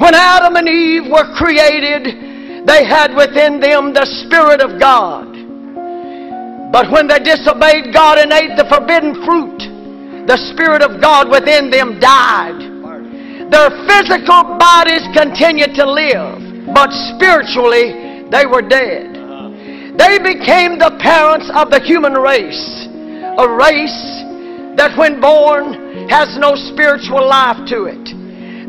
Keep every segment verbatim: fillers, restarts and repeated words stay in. When Adam and Eve were created, they had within them the Spirit of God. But when they disobeyed God and ate the forbidden fruit, the Spirit of God within them died. Their physical bodies continued to live, but spiritually they were dead. They became the parents of the human race, a race that when born has no spiritual life to it.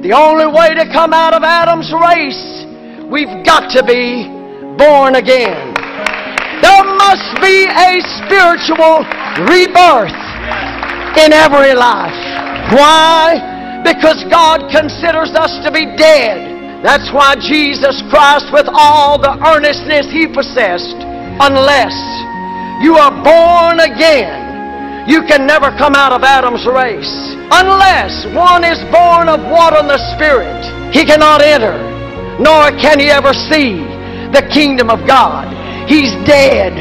The only way to come out of Adam's race, we've got to be born again. There must be a spiritual rebirth in every life. Why? Because God considers us to be dead. That's why Jesus Christ, with all the earnestness He possessed, unless you are born again, you can never come out of Adam's race. Unless one is born of water and the Spirit, he cannot enter, nor can he ever see the kingdom of God. He's dead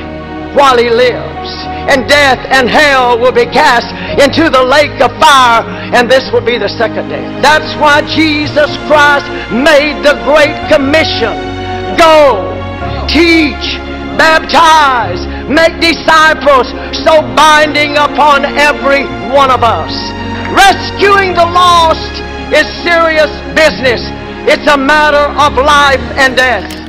while he lives. And death and hell will be cast into the lake of fire, and this will be the second death. That's why Jesus Christ made the Great Commission. Go, teach, baptize, make disciples, so binding upon every one of us. Rescuing the lost is serious business. It's a matter of life and death.